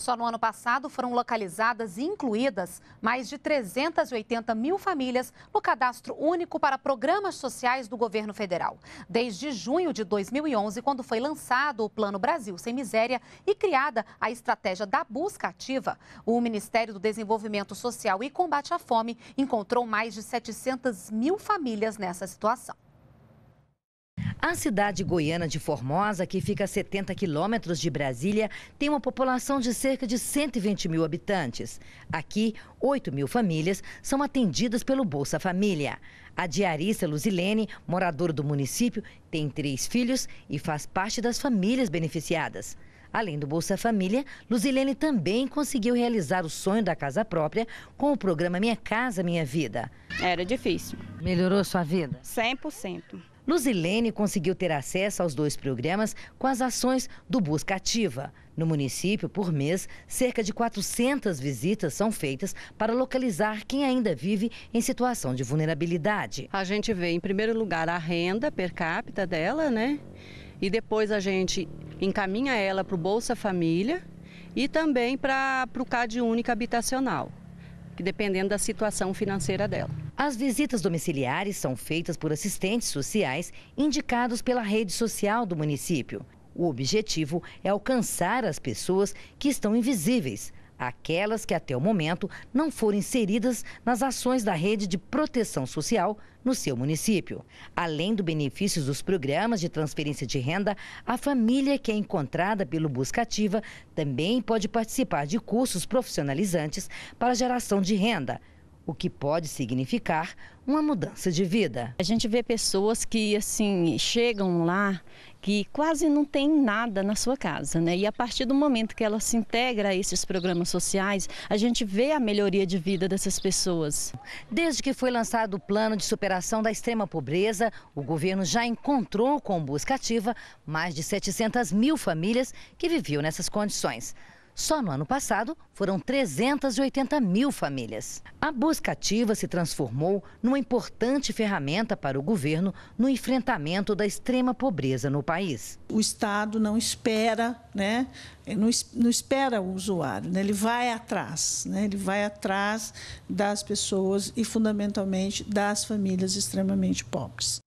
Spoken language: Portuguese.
Só no ano passado foram localizadas e incluídas mais de 380 mil famílias no Cadastro Único para Programas Sociais do Governo Federal. Desde junho de 2011, quando foi lançado o Plano Brasil Sem Miséria e criada a Estratégia da Busca Ativa, o Ministério do Desenvolvimento Social e Combate à Fome encontrou mais de 700 mil famílias nessa situação. A cidade goiana de Formosa, que fica a 70 quilômetros de Brasília, tem uma população de cerca de 120 mil habitantes. Aqui, 8 mil famílias são atendidas pelo Bolsa Família. A diarista Luzilene, moradora do município, tem 3 filhos e faz parte das famílias beneficiadas. Além do Bolsa Família, Luzilene também conseguiu realizar o sonho da casa própria com o programa Minha Casa, Minha Vida. Era difícil. Melhorou sua vida? 100%. Luzilene conseguiu ter acesso aos 2 programas com as ações do Busca Ativa. No município, por mês, cerca de 400 visitas são feitas para localizar quem ainda vive em situação de vulnerabilidade. A gente vê, em primeiro lugar, a renda per capita dela, né? E depois a gente encaminha ela para o Bolsa Família e também para o CadÚnico Habitacional, dependendo da situação financeira dela. As visitas domiciliares são feitas por assistentes sociais indicados pela rede social do município. O objetivo é alcançar as pessoas que estão invisíveis, aquelas que até o momento não foram inseridas nas ações da rede de proteção social no seu município. Além do benefício dos programas de transferência de renda, a família que é encontrada pelo Busca Ativa também pode participar de cursos profissionalizantes para geração de renda, o que pode significar uma mudança de vida. A gente vê pessoas que assim chegam lá que quase não tem nada na sua casa, né? E a partir do momento que ela se integra a esses programas sociais, a gente vê a melhoria de vida dessas pessoas. Desde que foi lançado o Plano de Superação da Extrema Pobreza, o governo já encontrou com Busca Ativa mais de 700 mil famílias que viviam nessas condições. Só no ano passado, foram 380 mil famílias. A Busca Ativa se transformou numa importante ferramenta para o governo no enfrentamento da extrema pobreza no país. O Estado não espera, né? Não espera o usuário, né? Ele vai atrás, né? Ele vai atrás das pessoas e, fundamentalmente, das famílias extremamente pobres.